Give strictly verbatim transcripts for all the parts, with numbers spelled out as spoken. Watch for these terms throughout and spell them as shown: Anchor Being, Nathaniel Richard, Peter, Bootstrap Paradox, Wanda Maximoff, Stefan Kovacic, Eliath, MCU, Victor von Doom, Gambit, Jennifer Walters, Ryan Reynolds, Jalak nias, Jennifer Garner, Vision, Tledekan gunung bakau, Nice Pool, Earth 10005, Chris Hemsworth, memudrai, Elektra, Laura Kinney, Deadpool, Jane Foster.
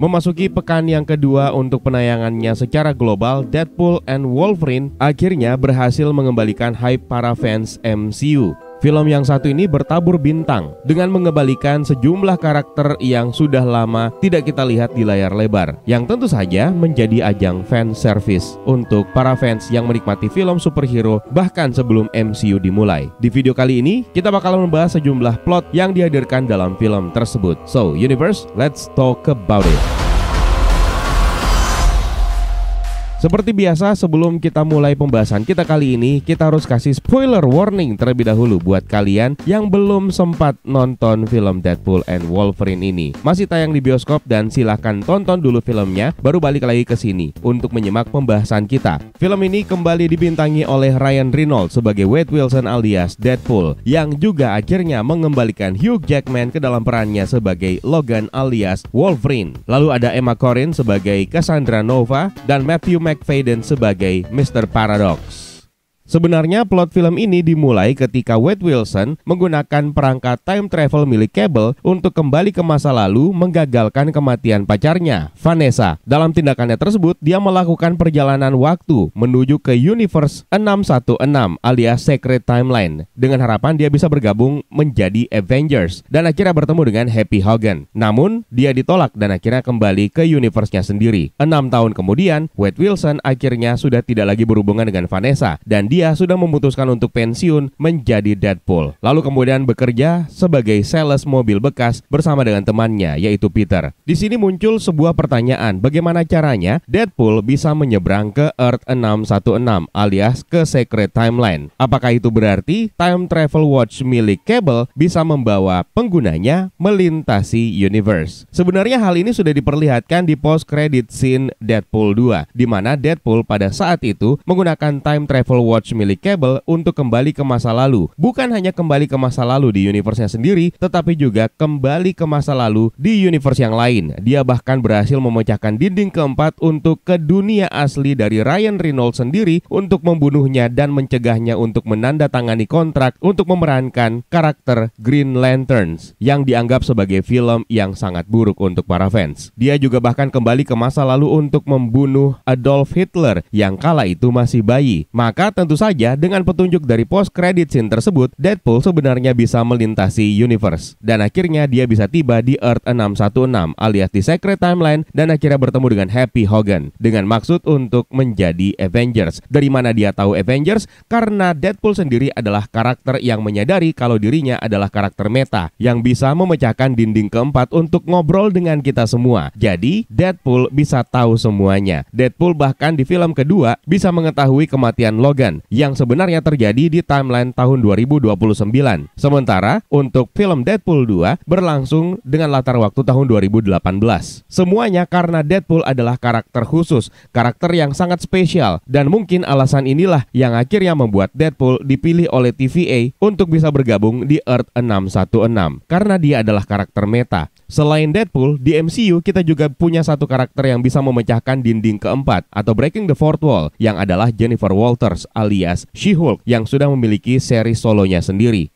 Memasuki pekan yang kedua untuk penayangannya secara global, Deadpool and Wolverine akhirnya berhasil mengembalikan hype para fans M C U. Film yang satu ini bertabur bintang dengan mengembalikan sejumlah karakter yang sudah lama tidak kita lihat di layar lebar, yang tentu saja menjadi ajang fan service untuk para fans yang menikmati film superhero bahkan sebelum M C U dimulai. Di video kali ini, kita bakal membahas sejumlah plot yang dihadirkan dalam film tersebut. So, universe, let's talk about it. Seperti biasa, sebelum kita mulai pembahasan kita kali ini, kita harus kasih spoiler warning terlebih dahulu buat kalian yang belum sempat nonton film Deadpool and Wolverine ini. Masih tayang di bioskop dan silahkan tonton dulu filmnya, baru balik lagi ke sini untuk menyimak pembahasan kita. Film ini kembali dibintangi oleh Ryan Reynolds sebagai Wade Wilson alias Deadpool, yang juga akhirnya mengembalikan Hugh Jackman ke dalam perannya sebagai Logan alias Wolverine. Lalu ada Emma Corrin sebagai Cassandra Nova dan Matthew McFadden sebagai mister Paradox. Sebenarnya plot film ini dimulai ketika Wade Wilson menggunakan perangkat time travel milik Cable untuk kembali ke masa lalu menggagalkan kematian pacarnya, Vanessa. Dalam tindakannya tersebut, dia melakukan perjalanan waktu menuju ke universe enam satu enam alias Secret Timeline dengan harapan dia bisa bergabung menjadi Avengers dan akhirnya bertemu dengan Happy Hogan. Namun, dia ditolak dan akhirnya kembali ke universe-nya sendiri. enam tahun kemudian, Wade Wilson akhirnya sudah tidak lagi berhubungan dengan Vanessa dan dia Dia sudah memutuskan untuk pensiun menjadi Deadpool. Lalu kemudian bekerja sebagai sales mobil bekas bersama dengan temannya, yaitu Peter. Di sini muncul sebuah pertanyaan, bagaimana caranya Deadpool bisa menyeberang ke Earth enam satu enam alias ke Secret Timeline? Apakah itu berarti time travel watch milik Cable bisa membawa penggunanya melintasi universe? Sebenarnya hal ini sudah diperlihatkan di post credit scene Deadpool dua, di mana Deadpool pada saat itu menggunakan time travel watch milik Cable untuk kembali ke masa lalu. Bukan hanya kembali ke masa lalu di universe-nya sendiri, tetapi juga kembali ke masa lalu di universe yang lain. Dia bahkan berhasil memecahkan dinding keempat untuk ke dunia asli dari Ryan Reynolds sendiri untuk membunuhnya dan mencegahnya untuk menandatangani kontrak untuk memerankan karakter Green Lanterns yang dianggap sebagai film yang sangat buruk untuk para fans. Dia juga bahkan kembali ke masa lalu untuk membunuh Adolf Hitler yang kala itu masih bayi. Maka tentu saja dengan petunjuk dari post credit scene tersebut, Deadpool sebenarnya bisa melintasi universe dan akhirnya dia bisa tiba di Earth enam satu enam alias di Secret Timeline dan akhirnya bertemu dengan Happy Hogan dengan maksud untuk menjadi Avengers. Dari mana dia tahu Avengers? Karena Deadpool sendiri adalah karakter yang menyadari kalau dirinya adalah karakter meta yang bisa memecahkan dinding keempat untuk ngobrol dengan kita semua. Jadi Deadpool bisa tahu semuanya. Deadpool bahkan di film kedua bisa mengetahui kematian Logan yang sebenarnya terjadi di timeline tahun dua ribu dua puluh sembilan. Sementara untuk film Deadpool dua berlangsung dengan latar waktu tahun dua ribu delapan belas. Semuanya karena Deadpool adalah karakter khusus, karakter yang sangat spesial, dan mungkin alasan inilah yang akhirnya membuat Deadpool dipilih oleh T V A untuk bisa bergabung di Earth enam satu enam karena dia adalah karakter meta. Selain Deadpool, di M C U kita juga punya satu karakter yang bisa memecahkan dinding keempat atau breaking the fourth wall, yang adalah Jennifer Walters alias She-Hulk yang sudah memiliki seri solonya sendiri.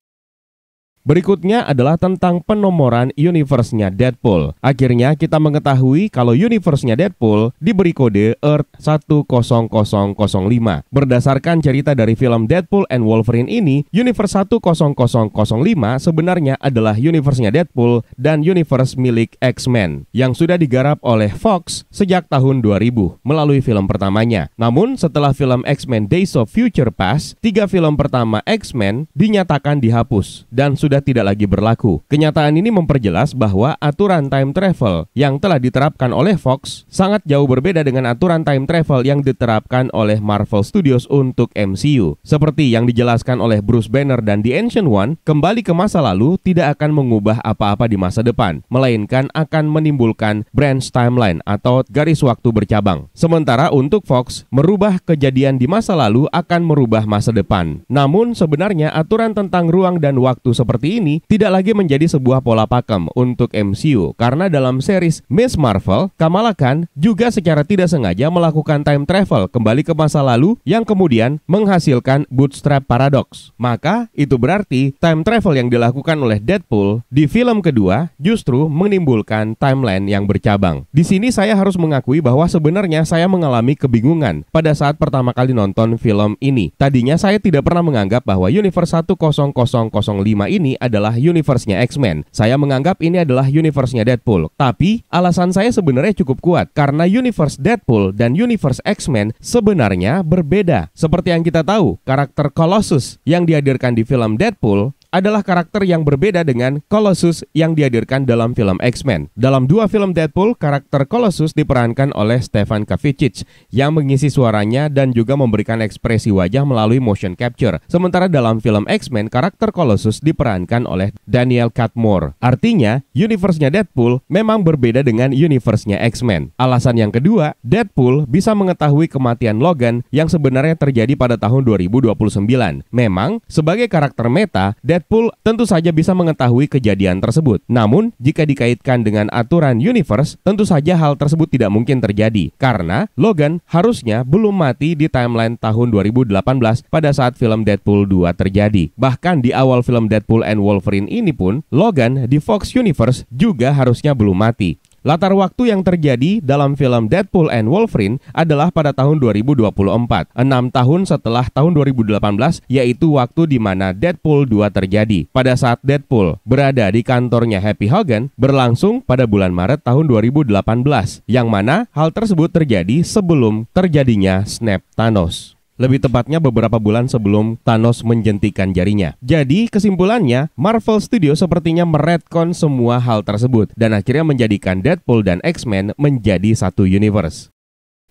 Berikutnya adalah tentang penomoran universe-nya Deadpool. Akhirnya kita mengetahui kalau universe-nya Deadpool diberi kode Earth satu nol nol nol lima. Berdasarkan cerita dari film Deadpool and Wolverine ini, universe satu nol nol nol lima sebenarnya adalah universe-nya Deadpool dan universe milik X-Men yang sudah digarap oleh Fox sejak tahun dua ribu melalui film pertamanya. Namun setelah film X-Men Days of Future Past, tiga film pertama X-Men dinyatakan dihapus dan sudah tidak lagi berlaku. Kenyataan ini memperjelas bahwa aturan time travel yang telah diterapkan oleh Fox sangat jauh berbeda dengan aturan time travel yang diterapkan oleh Marvel Studios untuk M C U. Seperti yang dijelaskan oleh Bruce Banner dan The Ancient One, kembali ke masa lalu tidak akan mengubah apa-apa di masa depan, melainkan akan menimbulkan branch timeline atau garis waktu bercabang. Sementara untuk Fox, merubah kejadian di masa lalu akan merubah masa depan. Namun sebenarnya aturan tentang ruang dan waktu seperti seperti ini tidak lagi menjadi sebuah pola pakem untuk M C U, karena dalam series Miss Marvel, Kamala Khan juga secara tidak sengaja melakukan time travel kembali ke masa lalu yang kemudian menghasilkan Bootstrap Paradox. Maka itu berarti time travel yang dilakukan oleh Deadpool di film kedua justru menimbulkan timeline yang bercabang. Di sini saya harus mengakui bahwa sebenarnya saya mengalami kebingungan pada saat pertama kali nonton film ini. Tadinya saya tidak pernah menganggap bahwa universe satu nol nol nol lima ini adalah universe-nya X-Men. Saya menganggap ini adalah universe-nya Deadpool. Tapi alasan saya sebenarnya cukup kuat, karena universe Deadpool dan universe X-Men sebenarnya berbeda. Seperti yang kita tahu, karakter Colossus yang dihadirkan di film Deadpool adalah karakter yang berbeda dengan Colossus yang dihadirkan dalam film X-Men. Dalam dua film Deadpool, karakter Colossus diperankan oleh Stefan Kovacic yang mengisi suaranya dan juga memberikan ekspresi wajah melalui motion capture. Sementara dalam film X-Men, karakter Colossus diperankan oleh Daniel Cudmore. Artinya, universe-nya Deadpool memang berbeda dengan universe-nya X-Men. Alasan yang kedua, Deadpool bisa mengetahui kematian Logan yang sebenarnya terjadi pada tahun dua ribu dua puluh sembilan. Memang, sebagai karakter meta, Deadpool Deadpool tentu saja bisa mengetahui kejadian tersebut. Namun, jika dikaitkan dengan aturan universe, tentu saja hal tersebut tidak mungkin terjadi, karena Logan harusnya belum mati di timeline tahun dua ribu delapan belas pada saat film Deadpool dua terjadi. Bahkan di awal film Deadpool and Wolverine ini pun, Logan di Fox Universe juga harusnya belum mati. Latar waktu yang terjadi dalam film Deadpool and Wolverine adalah pada tahun dua ribu dua puluh empat, enam tahun setelah tahun dua ribu delapan belas, yaitu waktu di mana Deadpool dua terjadi. Pada saat Deadpool berada di kantornya Happy Hogan, berlangsung pada bulan Maret tahun dua ribu delapan belas, yang mana hal tersebut terjadi sebelum terjadinya Snap Thanos. Lebih tepatnya beberapa bulan sebelum Thanos menjentikan jarinya. Jadi kesimpulannya, Marvel Studios sepertinya meretcon semua hal tersebut dan akhirnya menjadikan Deadpool dan X-Men menjadi satu universe.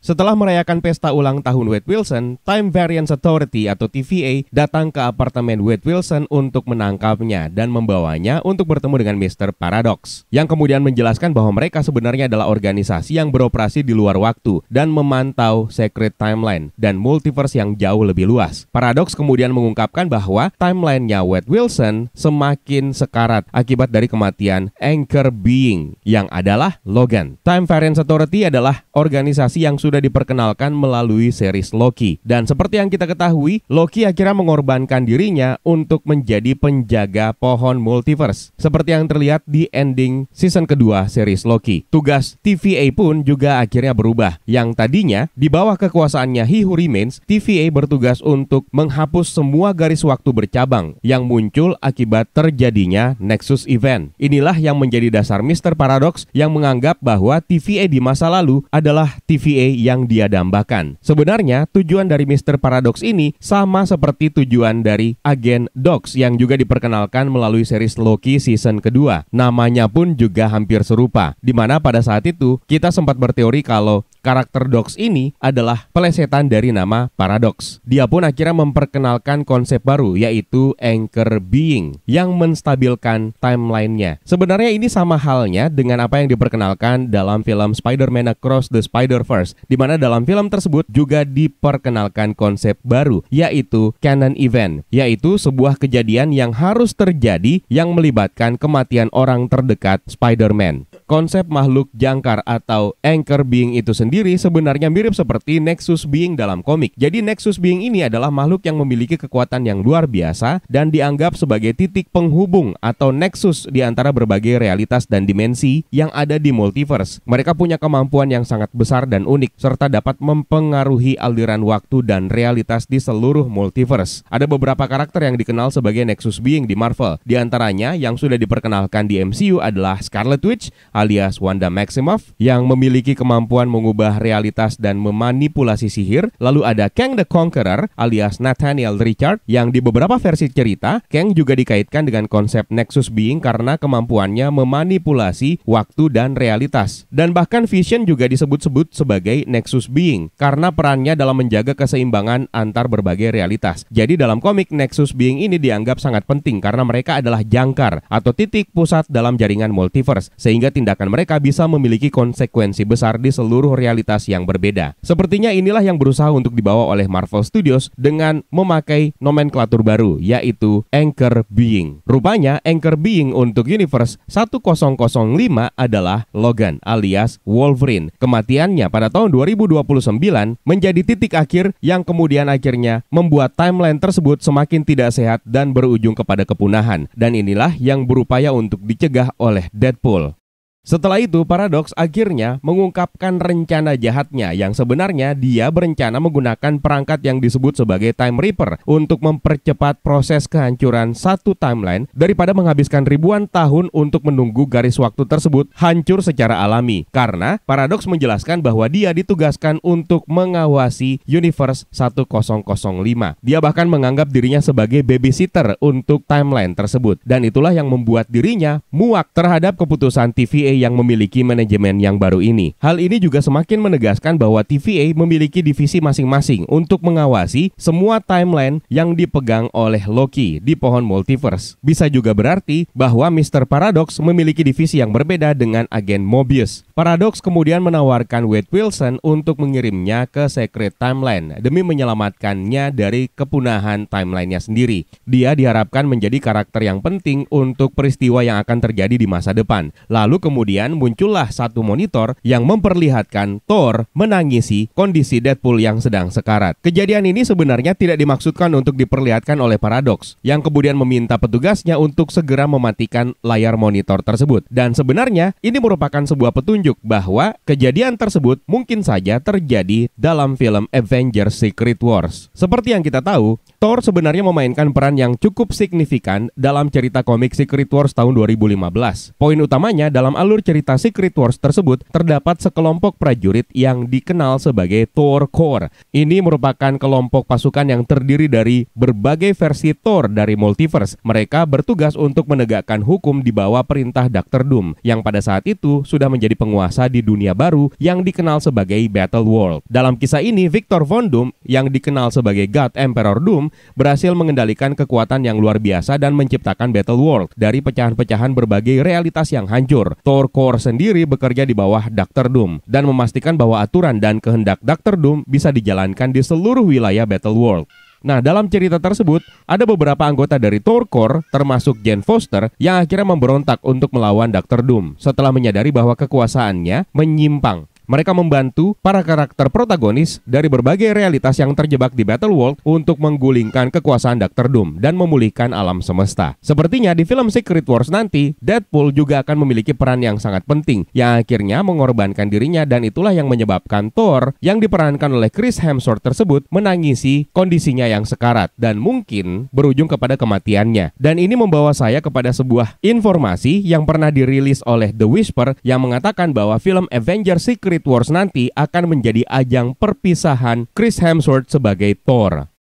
Setelah merayakan pesta ulang tahun Wade Wilson, Time Variance Authority atau T V A datang ke apartemen Wade Wilson untuk menangkapnya dan membawanya untuk bertemu dengan mister Paradox, yang kemudian menjelaskan bahwa mereka sebenarnya adalah organisasi yang beroperasi di luar waktu dan memantau Secret Timeline dan multiverse yang jauh lebih luas. Paradox kemudian mengungkapkan bahwa timeline-nya Wade Wilson semakin sekarat akibat dari kematian Anchor Being, yang adalah Logan. Time Variance Authority adalah organisasi yang sudah sudah diperkenalkan melalui series Loki. Dan seperti yang kita ketahui, Loki akhirnya mengorbankan dirinya untuk menjadi penjaga pohon multiverse, seperti yang terlihat di ending season kedua series Loki. Tugas T V A pun juga akhirnya berubah. Yang tadinya di bawah kekuasaannya He Who Remains, T V A bertugas untuk menghapus semua garis waktu bercabang yang muncul akibat terjadinya Nexus Event. Inilah yang menjadi dasar mister Paradox yang menganggap bahwa T V A di masa lalu adalah T V A yang dia dambakan. Sebenarnya tujuan dari mister Paradox ini sama seperti tujuan dari Agen Dox yang juga diperkenalkan melalui series Loki season kedua. Namanya pun juga hampir serupa, dimana pada saat itu kita sempat berteori kalau karakter Dox ini adalah pelesetan dari nama Paradox. Dia pun akhirnya memperkenalkan konsep baru, yaitu Anchor Being, yang menstabilkan timeline-nya. Sebenarnya ini sama halnya dengan apa yang diperkenalkan dalam film Spider-Man Across the Spider-Verse, di mana dalam film tersebut juga diperkenalkan konsep baru, yaitu Canon Event, yaitu sebuah kejadian yang harus terjadi yang melibatkan kematian orang terdekat Spider-Man. Konsep makhluk jangkar atau Anchor Being itu sendiri sebenarnya mirip seperti Nexus Being dalam komik. Jadi Nexus Being ini adalah makhluk yang memiliki kekuatan yang luar biasa dan dianggap sebagai titik penghubung atau nexus di antara berbagai realitas dan dimensi yang ada di multiverse. Mereka punya kemampuan yang sangat besar dan unik, serta dapat mempengaruhi aliran waktu dan realitas di seluruh multiverse. Ada beberapa karakter yang dikenal sebagai Nexus Being di Marvel. Di antaranya yang sudah diperkenalkan di M C U adalah Scarlet Witch alias Wanda Maximoff yang memiliki kemampuan mengubah realitas dan memanipulasi sihir. Lalu ada Kang the Conqueror alias Nathaniel Richard, yang di beberapa versi cerita Kang juga dikaitkan dengan konsep Nexus Being karena kemampuannya memanipulasi waktu dan realitas. Dan bahkan Vision juga disebut-sebut sebagai Nexus Being karena perannya dalam menjaga keseimbangan antar berbagai realitas. Jadi dalam komik, Nexus Being ini dianggap sangat penting karena mereka adalah jangkar atau titik pusat dalam jaringan multiverse, sehingga tindakan tindakan mereka bisa memiliki konsekuensi besar di seluruh realitas yang berbeda. Sepertinya inilah yang berusaha untuk dibawa oleh Marvel Studios dengan memakai nomenklatur baru, yaitu Anchor Being. Rupanya Anchor Being untuk universe seribu lima adalah Logan alias Wolverine. Kematiannya pada tahun dua ribu dua puluh sembilan menjadi titik akhir yang kemudian akhirnya membuat timeline tersebut semakin tidak sehat dan berujung kepada kepunahan. Dan inilah yang berupaya untuk dicegah oleh Deadpool. Setelah itu, Paradox akhirnya mengungkapkan rencana jahatnya yang sebenarnya dia berencana menggunakan perangkat yang disebut sebagai Time Reaper untuk mempercepat proses kehancuran satu timeline daripada menghabiskan ribuan tahun untuk menunggu garis waktu tersebut hancur secara alami. Karena Paradox menjelaskan bahwa dia ditugaskan untuk mengawasi universe seribu lima. Dia bahkan menganggap dirinya sebagai babysitter untuk timeline tersebut. Dan itulah yang membuat dirinya muak terhadap keputusan T V A yang memiliki manajemen yang baru ini. Hal ini juga semakin menegaskan bahwa T V A memiliki divisi masing-masing untuk mengawasi semua timeline yang dipegang oleh Loki di pohon multiverse. Bisa juga berarti bahwa mister Paradox memiliki divisi yang berbeda dengan agen Mobius. Paradox kemudian menawarkan Wade Wilson untuk mengirimnya ke Secret Timeline demi menyelamatkannya dari kepunahan timelinenya sendiri. Dia diharapkan menjadi karakter yang penting untuk peristiwa yang akan terjadi di masa depan. Lalu kemudian Kemudian muncullah satu monitor yang memperlihatkan Thor menangisi kondisi Deadpool yang sedang sekarat. Kejadian ini sebenarnya tidak dimaksudkan untuk diperlihatkan oleh Paradox, yang kemudian meminta petugasnya untuk segera mematikan layar monitor tersebut. Dan sebenarnya ini merupakan sebuah petunjuk bahwa kejadian tersebut mungkin saja terjadi dalam film Avengers Secret Wars. Seperti yang kita tahu, Thor sebenarnya memainkan peran yang cukup signifikan dalam cerita komik Secret Wars tahun dua ribu lima belas. Poin utamanya dalam alur cerita Secret Wars tersebut terdapat sekelompok prajurit yang dikenal sebagai Thor Core. Ini merupakan kelompok pasukan yang terdiri dari berbagai versi Thor dari multiverse. Mereka bertugas untuk menegakkan hukum di bawah perintah doktor Doom yang pada saat itu sudah menjadi penguasa di dunia baru yang dikenal sebagai Battle World. Dalam kisah ini, Victor Von Doom yang dikenal sebagai God Emperor Doom berhasil mengendalikan kekuatan yang luar biasa dan menciptakan Battle World dari pecahan-pecahan berbagai realitas yang hancur. Thor Core sendiri bekerja di bawah doktor Doom dan memastikan bahwa aturan dan kehendak doktor Doom bisa dijalankan di seluruh wilayah Battle World. Nah, dalam cerita tersebut, ada beberapa anggota dari Thor Core, termasuk Jane Foster, yang akhirnya memberontak untuk melawan doktor Doom setelah menyadari bahwa kekuasaannya menyimpang. Mereka membantu para karakter protagonis dari berbagai realitas yang terjebak di Battle World untuk menggulingkan kekuasaan doktor Doom dan memulihkan alam semesta. Sepertinya di film Secret Wars nanti, Deadpool juga akan memiliki peran yang sangat penting yang akhirnya mengorbankan dirinya, dan itulah yang menyebabkan Thor yang diperankan oleh Chris Hemsworth tersebut menangisi kondisinya yang sekarat dan mungkin berujung kepada kematiannya. Dan ini membawa saya kepada sebuah informasi yang pernah dirilis oleh The Whisper yang mengatakan bahwa film Avengers Secret Secret Wars nanti akan menjadi ajang perpisahan Chris Hemsworth sebagai Thor.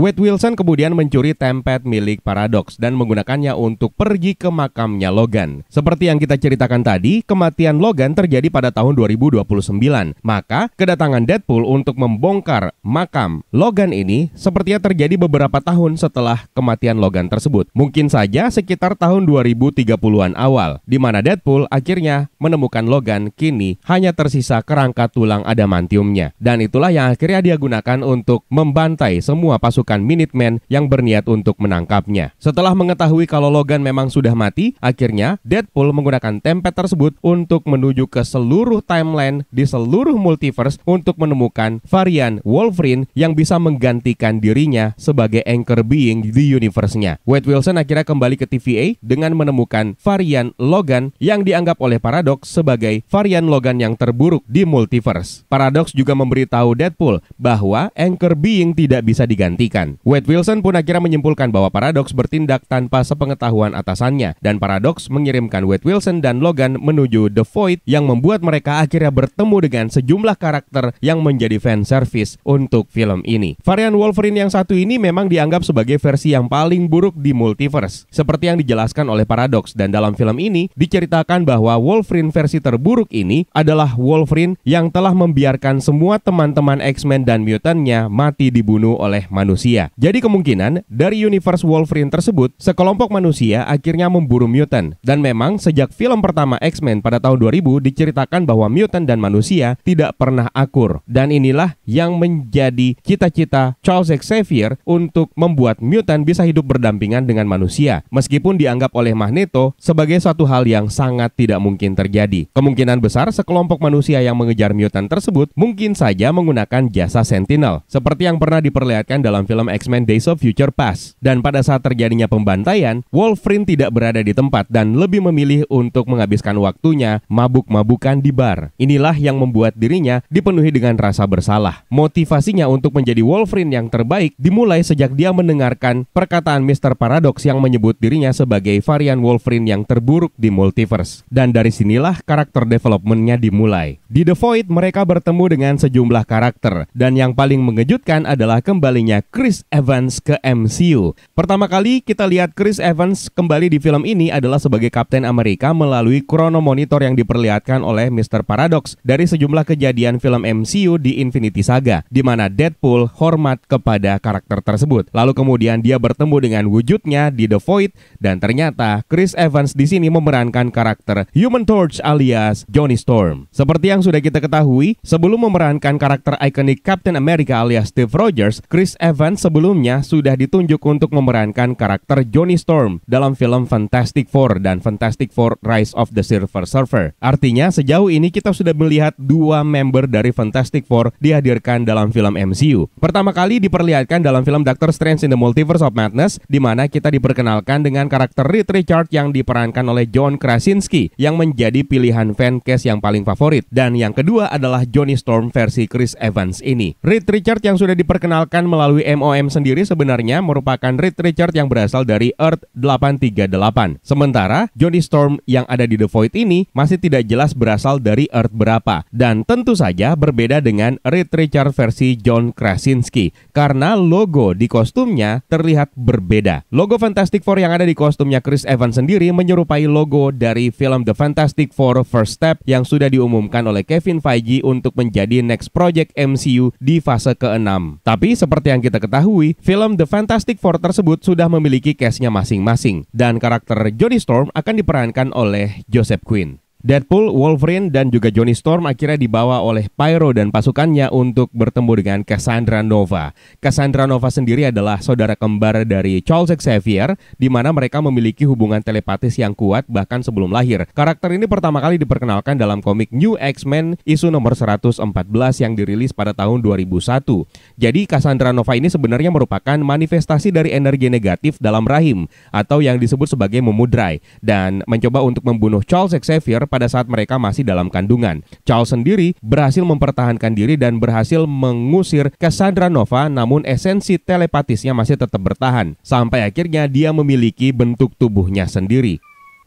Wade Wilson kemudian mencuri template milik Paradox dan menggunakannya untuk pergi ke makamnya Logan. Seperti yang kita ceritakan tadi, kematian Logan terjadi pada tahun dua ribu dua puluh sembilan. Maka, kedatangan Deadpool untuk membongkar makam Logan ini sepertinya terjadi beberapa tahun setelah kematian Logan tersebut. Mungkin saja sekitar tahun dua ribu tiga puluhan awal, di mana Deadpool akhirnya menemukan Logan kini hanya tersisa kerangka tulang adamantiumnya. Dan itulah yang akhirnya dia gunakan untuk membantai semua pasukan Minuteman yang berniat untuk menangkapnya. Setelah mengetahui kalau Logan memang sudah mati, akhirnya Deadpool menggunakan template tersebut untuk menuju ke seluruh timeline di seluruh multiverse untuk menemukan varian Wolverine yang bisa menggantikan dirinya sebagai Anchor Being di universe-nya. Wade Wilson akhirnya kembali ke T V A dengan menemukan varian Logan yang dianggap oleh Paradox sebagai varian Logan yang terburuk di multiverse. Paradox juga memberitahu Deadpool bahwa Anchor Being tidak bisa digantikan. Wade Wilson pun akhirnya menyimpulkan bahwa Paradox bertindak tanpa sepengetahuan atasannya, dan Paradox mengirimkan Wade Wilson dan Logan menuju The Void yang membuat mereka akhirnya bertemu dengan sejumlah karakter yang menjadi fan service untuk film ini. Varian Wolverine yang satu ini memang dianggap sebagai versi yang paling buruk di multiverse, seperti yang dijelaskan oleh Paradox, dan dalam film ini diceritakan bahwa Wolverine versi terburuk ini adalah Wolverine yang telah membiarkan semua teman-teman X-Men dan mutannya mati dibunuh oleh manusia. manusia. Jadi kemungkinan dari universe Wolverine tersebut, sekelompok manusia akhirnya memburu mutant. Dan memang sejak film pertama X-Men pada tahun dua ribu diceritakan bahwa mutant dan manusia tidak pernah akur. Dan inilah yang menjadi cita-cita Charles Xavier untuk membuat mutant bisa hidup berdampingan dengan manusia. Meskipun dianggap oleh Magneto sebagai suatu hal yang sangat tidak mungkin terjadi. Kemungkinan besar sekelompok manusia yang mengejar mutant tersebut mungkin saja menggunakan jasa Sentinel, seperti yang pernah diperlihatkan dalam film X-Men Days of Future Past. Dan pada saat terjadinya pembantaian, Wolverine tidak berada di tempat dan lebih memilih untuk menghabiskan waktunya mabuk-mabukan di bar. Inilah yang membuat dirinya dipenuhi dengan rasa bersalah. Motivasinya untuk menjadi Wolverine yang terbaik dimulai sejak dia mendengarkan perkataan mister Paradox yang menyebut dirinya sebagai varian Wolverine yang terburuk di multiverse. Dan dari sinilah karakter developmentnya dimulai. Di The Void, mereka bertemu dengan sejumlah karakter, dan yang paling mengejutkan adalah kembalinya Chris Evans ke M C U. Pertama kali kita lihat Chris Evans kembali di film ini adalah sebagai Kapten Amerika melalui krono monitor yang diperlihatkan oleh mister Paradox dari sejumlah kejadian film M C U di Infinity Saga, di mana Deadpool hormat kepada karakter tersebut. Lalu kemudian dia bertemu dengan wujudnya di The Void, dan ternyata Chris Evans di sini memerankan karakter Human Torch alias Johnny Storm. Seperti yang sudah kita ketahui, sebelum memerankan karakter ikonik Captain America alias Steve Rogers, Chris Evans sebelumnya sudah ditunjuk untuk memerankan karakter Johnny Storm dalam film Fantastic Four dan Fantastic Four Rise of the Silver Surfer. Artinya sejauh ini kita sudah melihat dua member dari Fantastic Four dihadirkan dalam film M C U. Pertama kali diperlihatkan dalam film Doctor Strange in the Multiverse of Madness, di mana kita diperkenalkan dengan karakter Reed Richards yang diperankan oleh John Krasinski yang menjadi pilihan fancast yang paling favorit. Dan yang kedua adalah Johnny Storm versi Chris Evans ini. Reed Richards yang sudah diperkenalkan melalui M O M sendiri sebenarnya merupakan Reed Richards yang berasal dari Earth delapan tiga delapan. Sementara Johnny Storm yang ada di The Void ini masih tidak jelas berasal dari Earth berapa. Dan tentu saja berbeda dengan Reed Richards versi John Krasinski, karena logo di kostumnya terlihat berbeda. Logo Fantastic Four yang ada di kostumnya Chris Evans sendiri menyerupai logo dari film The Fantastic Four First Step yang sudah diumumkan oleh Kevin Feige untuk menjadi next project M C U di fase keenam. Tapi seperti yang kita ketahui, film The Fantastic Four tersebut sudah memiliki cast-nya masing-masing, dan karakter Johnny Storm akan diperankan oleh Joseph Quinn. Deadpool, Wolverine, dan juga Johnny Storm akhirnya dibawa oleh Pyro dan pasukannya untuk bertemu dengan Cassandra Nova. Cassandra Nova sendiri adalah saudara kembar dari Charles Xavier, di mana mereka memiliki hubungan telepatis yang kuat bahkan sebelum lahir. Karakter ini pertama kali diperkenalkan dalam komik New X-Men isu nomor seratus empat belas yang dirilis pada tahun dua ribu satu. Jadi Cassandra Nova ini sebenarnya merupakan manifestasi dari energi negatif dalam rahim, atau yang disebut sebagai memudrai, dan mencoba untuk membunuh Charles Xavier pada saat mereka masih dalam kandungan. Charles sendiri berhasil mempertahankan diri dan berhasil mengusir Cassandra Nova, namun esensi telepatisnya masih tetap bertahan, sampai akhirnya dia memiliki bentuk tubuhnya sendiri.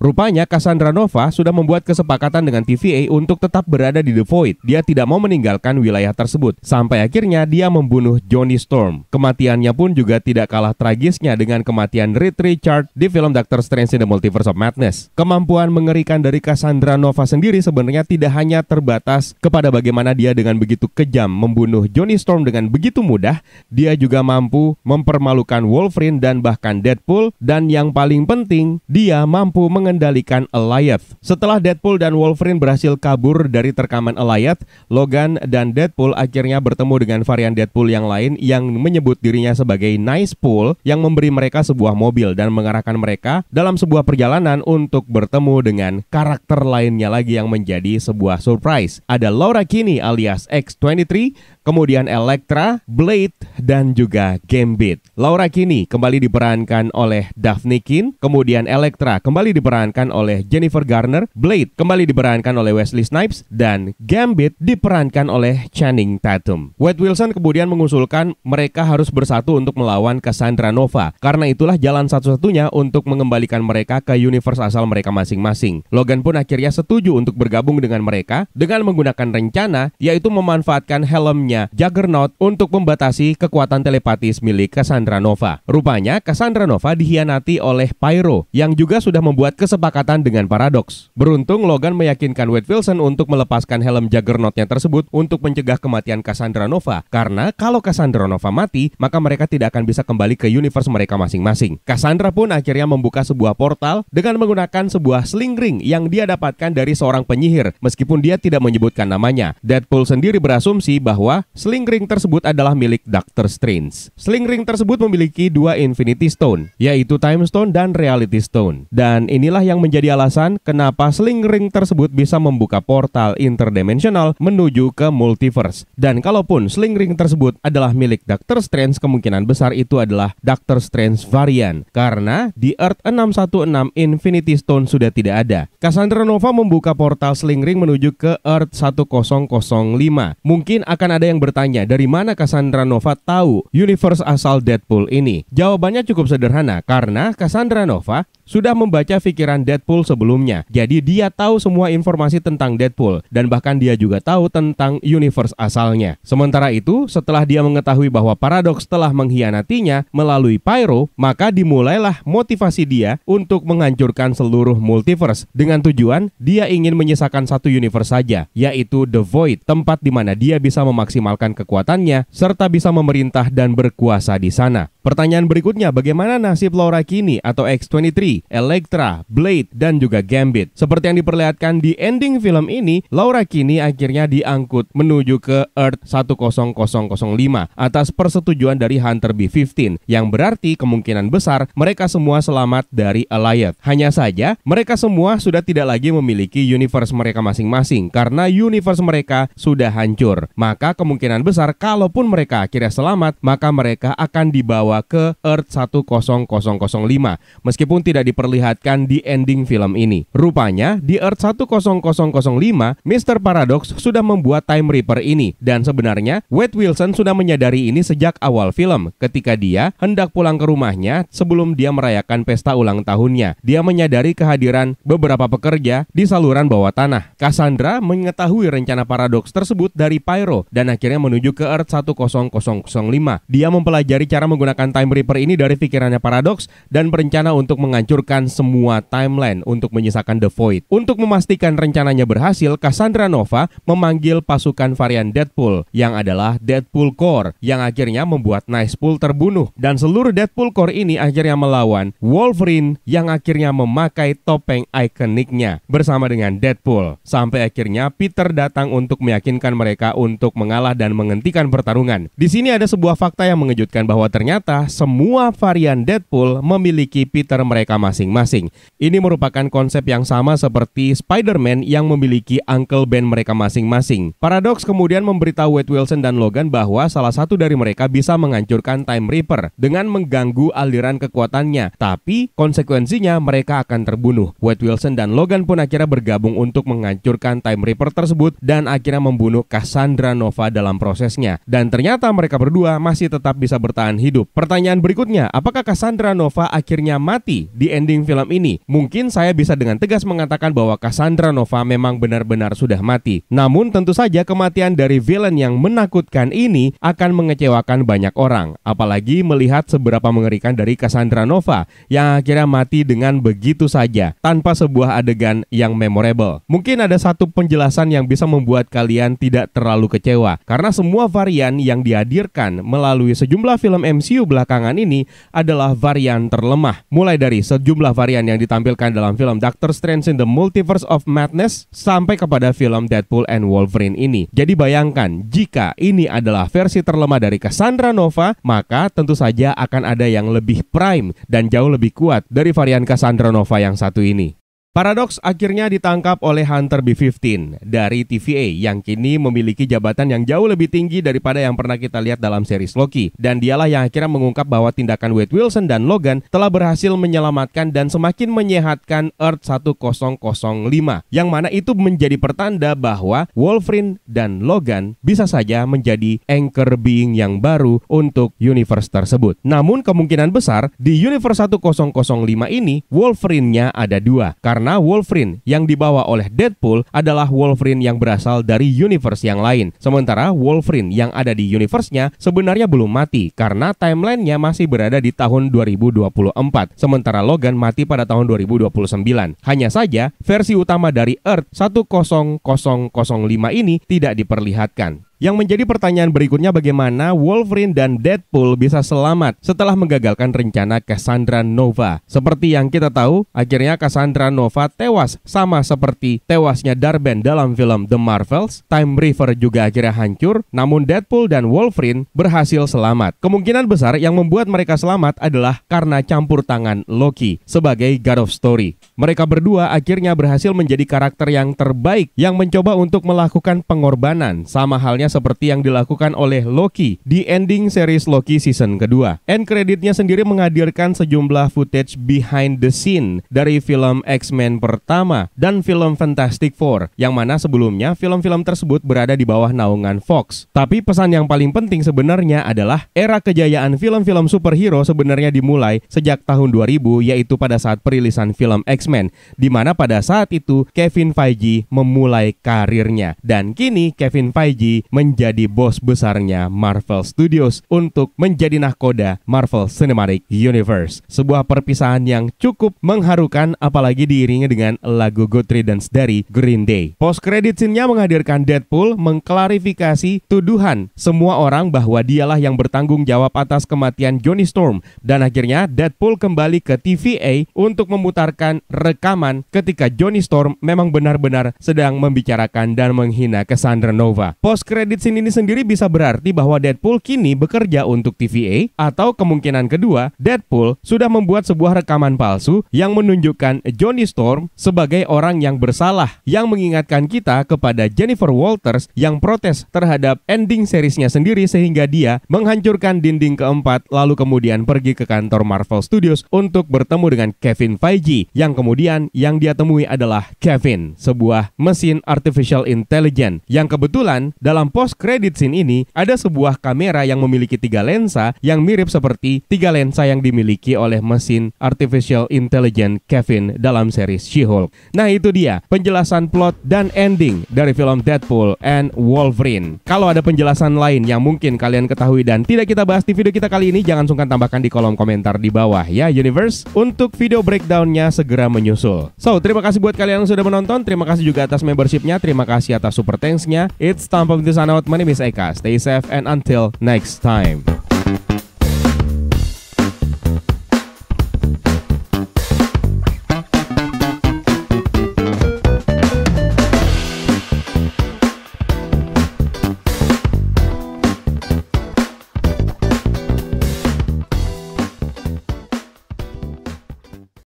Rupanya Cassandra Nova sudah membuat kesepakatan dengan T V A untuk tetap berada di The Void. Dia tidak mau meninggalkan wilayah tersebut, sampai akhirnya dia membunuh Johnny Storm. Kematiannya pun juga tidak kalah tragisnya dengan kematian Reed Richards di film Doctor Strange in the Multiverse of Madness. Kemampuan mengerikan dari Cassandra Nova sendiri sebenarnya tidak hanya terbatas kepada bagaimana dia dengan begitu kejam membunuh Johnny Storm dengan begitu mudah. Dia juga mampu mempermalukan Wolverine dan bahkan Deadpool. Dan yang paling penting, dia mampu mengendalikan Kendalikan Eliath. Setelah Deadpool dan Wolverine berhasil kabur dari terkaman Eliath, Logan dan Deadpool akhirnya bertemu dengan varian Deadpool yang lain yang menyebut dirinya sebagai Nice Pool, yang memberi mereka sebuah mobil dan mengarahkan mereka dalam sebuah perjalanan untuk bertemu dengan karakter lainnya lagi yang menjadi sebuah surprise. Ada Laura Kinney alias X dua tiga, kemudian Elektra, Blade, dan juga Gambit. Laura Kinney kembali diperankan oleh Daphne Keane, kemudian Elektra kembali diperankan oleh Jennifer Garner, Blade kembali diperankan oleh Wesley Snipes, dan Gambit diperankan oleh Channing Tatum. Wade Wilson kemudian mengusulkan mereka harus bersatu untuk melawan Cassandra Nova, karena itulah jalan satu-satunya untuk mengembalikan mereka ke universe asal mereka masing-masing. Logan pun akhirnya setuju untuk bergabung dengan mereka dengan menggunakan rencana, yaitu memanfaatkan helmnya Juggernaut untuk membatasi kekuatan telepatis milik Cassandra Nova. Rupanya Cassandra Nova dikhianati oleh Pyro, yang juga sudah membuat kesepakatan dengan Paradox. Beruntung Logan meyakinkan Wade Wilson untuk melepaskan helm Juggernaut-nya tersebut untuk mencegah kematian Cassandra Nova, karena kalau Cassandra Nova mati, maka mereka tidak akan bisa kembali ke universe mereka masing-masing. Cassandra pun akhirnya membuka sebuah portal dengan menggunakan sebuah sling ring yang dia dapatkan dari seorang penyihir, meskipun dia tidak menyebutkan namanya. Deadpool sendiri berasumsi bahwa sling ring tersebut adalah milik Doctor Strange. Sling ring tersebut memiliki dua Infinity Stone, yaitu Time Stone dan Reality Stone. Dan inilah yang menjadi alasan kenapa Sling Ring tersebut bisa membuka portal interdimensional menuju ke multiverse. Dan kalaupun Sling Ring tersebut adalah milik Doctor Strange, kemungkinan besar itu adalah Doctor Strange varian, karena di Earth enam satu enam Infinity Stone sudah tidak ada. Cassandra Nova membuka portal Sling Ring menuju ke Earth sepuluh nol lima. Mungkin akan ada yang bertanya, dari mana Cassandra Nova tahu universe asal Deadpool ini? Jawabannya cukup sederhana, karena Cassandra Nova sudah membaca pikiran Deadpool sebelumnya. Jadi dia tahu semua informasi tentang Deadpool, dan bahkan dia juga tahu tentang universe asalnya. Sementara itu, setelah dia mengetahui bahwa Paradox telah mengkhianatinya melalui Pyro, maka dimulailah motivasi dia untuk menghancurkan seluruh multiverse, dengan tujuan dia ingin menyisakan satu universe saja, yaitu The Void, tempat di mana dia bisa memaksimalkan kekuatannya serta bisa memerintah dan berkuasa di sana. Pertanyaan berikutnya, bagaimana nasib Laura Kinney atau X dua tiga, Elektra, Blade, dan juga Gambit? Seperti yang diperlihatkan di ending film ini, Laura Kinney akhirnya diangkut menuju ke Earth sepuluh nol nol lima atas persetujuan dari Hunter B lima belas, yang berarti kemungkinan besar mereka semua selamat dari Alliance. Hanya saja, mereka semua sudah tidak lagi memiliki universe mereka masing-masing karena universe mereka sudah hancur. Maka kemungkinan besar kalaupun mereka akhirnya selamat, maka mereka akan dibawa ke Earth sepuluh nol nol lima, meskipun tidak diperlihatkan di ending film ini. Rupanya di Earth sepuluh nol nol lima, mister Paradox sudah membuat Time Reaper ini, dan sebenarnya Wade Wilson sudah menyadari ini sejak awal film. Ketika dia hendak pulang ke rumahnya sebelum dia merayakan pesta ulang tahunnya, dia menyadari kehadiran beberapa pekerja di saluran bawah tanah. Cassandra mengetahui rencana Paradox tersebut dari Pyro, dan akhirnya menuju ke Earth sepuluh nol nol lima. Dia mempelajari cara menggunakan Time Reaper ini dari pikirannya Paradox, dan berencana untuk menghancurkan semua timeline untuk menyisakan The Void. Untuk memastikan rencananya berhasil, Cassandra Nova memanggil pasukan varian Deadpool, yang adalah Deadpool Core, yang akhirnya membuat Nicepool terbunuh. Dan seluruh Deadpool Core ini akhirnya melawan Wolverine, yang akhirnya memakai topeng ikoniknya bersama dengan Deadpool. Sampai akhirnya Peter datang untuk meyakinkan mereka untuk mengalah dan menghentikan pertarungan. Di sini ada sebuah fakta yang mengejutkan, bahwa ternyata semua varian Deadpool memiliki Peter mereka masing-masing. Ini merupakan konsep yang sama seperti Spider-Man yang memiliki Uncle Ben mereka masing-masing. Paradox kemudian memberitahu Wade Wilson dan Logan bahwa salah satu dari mereka bisa menghancurkan Time Reaper dengan mengganggu aliran kekuatannya, tapi konsekuensinya mereka akan terbunuh. Wade Wilson dan Logan pun akhirnya bergabung untuk menghancurkan Time Reaper tersebut, dan akhirnya membunuh Cassandra Nova dalam prosesnya. Dan ternyata mereka berdua masih tetap bisa bertahan hidup. Pertanyaan berikutnya, apakah Cassandra Nova akhirnya mati di ending film ini? Mungkin saya bisa dengan tegas mengatakan bahwa Cassandra Nova memang benar-benar sudah mati. Namun tentu saja kematian dari villain yang menakutkan ini akan mengecewakan banyak orang, apalagi melihat seberapa mengerikan dari Cassandra Nova yang akhirnya mati dengan begitu saja, tanpa sebuah adegan yang memorable. Mungkin ada satu penjelasan yang bisa membuat kalian tidak terlalu kecewa, karena semua varian yang dihadirkan melalui sejumlah film M C U belakangan ini adalah varian terlemah. Mulai dari sejumlah varian yang ditampilkan dalam film Doctor Strange in the Multiverse of Madness sampai kepada film Deadpool and Wolverine ini. Jadi bayangkan, jika ini adalah versi terlemah dari Cassandra Nova, maka tentu saja akan ada yang lebih prime dan jauh lebih kuat dari varian Cassandra Nova yang satu ini. Paradox akhirnya ditangkap oleh Hunter B lima belas dari T V A, yang kini memiliki jabatan yang jauh lebih tinggi daripada yang pernah kita lihat dalam series Loki. Dan dialah yang akhirnya mengungkap bahwa tindakan Wade Wilson dan Logan telah berhasil menyelamatkan dan semakin menyehatkan Earth sepuluh nol nol lima, yang mana itu menjadi pertanda bahwa Wolverine dan Logan bisa saja menjadi Anchor Being yang baru untuk universe tersebut. Namun kemungkinan besar di universe sepuluh nol nol lima ini Wolverine-nya ada dua, karena karena Wolverine yang dibawa oleh Deadpool adalah Wolverine yang berasal dari universe yang lain. Sementara Wolverine yang ada di universe-nya sebenarnya belum mati karena timeline-nya masih berada di tahun dua ribu dua puluh empat. Sementara Logan mati pada tahun dua ribu dua puluh sembilan. Hanya saja versi utama dari Earth satu nol nol nol lima ini tidak diperlihatkan. Yang menjadi pertanyaan berikutnya, bagaimana Wolverine dan Deadpool bisa selamat setelah menggagalkan rencana Cassandra Nova? Seperti yang kita tahu, akhirnya Cassandra Nova tewas sama seperti tewasnya Darben dalam film The Marvels. Time Reaper juga akhirnya hancur, namun Deadpool dan Wolverine berhasil selamat. Kemungkinan besar yang membuat mereka selamat adalah karena campur tangan Loki sebagai God of Story. Mereka berdua akhirnya berhasil menjadi karakter yang terbaik yang mencoba untuk melakukan pengorbanan, sama halnya seperti yang dilakukan oleh Loki di ending series Loki season kedua. End creditnya sendiri menghadirkan sejumlah footage behind the scene dari film X-Men pertama dan film Fantastic Four, yang mana sebelumnya film-film tersebut berada di bawah naungan Fox. Tapi pesan yang paling penting sebenarnya adalah era kejayaan film-film superhero sebenarnya dimulai sejak tahun dua ribu, yaitu pada saat perilisan film X-Men, di mana pada saat itu Kevin Feige memulai karirnya. Dan kini Kevin Feige menjadi bos besarnya Marvel Studios untuk menjadi nahkoda Marvel Cinematic Universe. Sebuah perpisahan yang cukup mengharukan, apalagi diiringi dengan lagu Good Riddance dari Green Day. Post credit scene-nya menghadirkan Deadpool mengklarifikasi tuduhan semua orang bahwa dialah yang bertanggung jawab atas kematian Johnny Storm, dan akhirnya Deadpool kembali ke T V A untuk memutarkan rekaman ketika Johnny Storm memang benar-benar sedang membicarakan dan menghina Cassandra Nova. Post credit scene ini sendiri bisa berarti bahwa Deadpool kini bekerja untuk T V A, atau kemungkinan kedua Deadpool sudah membuat sebuah rekaman palsu yang menunjukkan Johnny Storm sebagai orang yang bersalah, yang mengingatkan kita kepada Jennifer Walters yang protes terhadap ending seriesnya sendiri, sehingga dia menghancurkan dinding keempat lalu kemudian pergi ke kantor Marvel Studios untuk bertemu dengan Kevin Feige, yang kemudian yang dia temui adalah Kevin, sebuah mesin artificial intelligence, yang kebetulan dalam post credit scene ini ada sebuah kamera yang memiliki tiga lensa yang mirip seperti tiga lensa yang dimiliki oleh mesin artificial intelligence Kevin dalam series She-Hulk. Nah, itu dia penjelasan plot dan ending dari film Deadpool and Wolverine. Kalau ada penjelasan lain yang mungkin kalian ketahui dan tidak kita bahas di video kita kali ini, jangan sungkan tambahkan di kolom komentar di bawah ya Universe. Untuk video breakdown-nya segera menyusul. So, terima kasih buat kalian yang sudah menonton. Terima kasih juga atas membership-nya. Terima kasih atas super thanks-nya. It's time. From this on out, my name is Eka. Stay safe and until next time.